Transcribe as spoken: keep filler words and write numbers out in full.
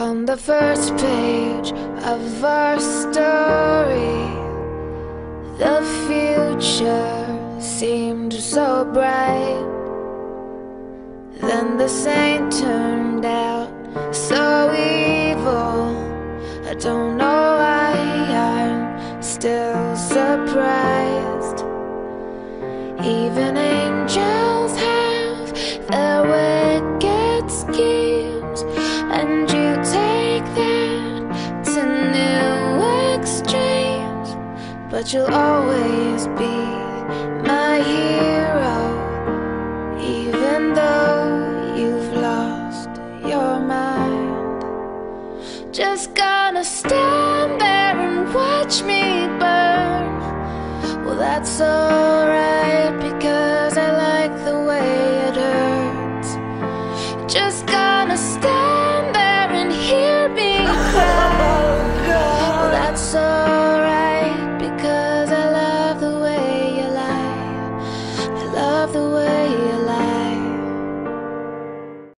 On the first page of our story, the future seemed so bright. Then the saint turned out so evil. I don't know why I'm still surprised. Even angels have their wicked schemes, and you take that to new extremes. But you'll always be my hero, even though you've lost your mind. Just gonna stand there and watch me burn. Well, that's all.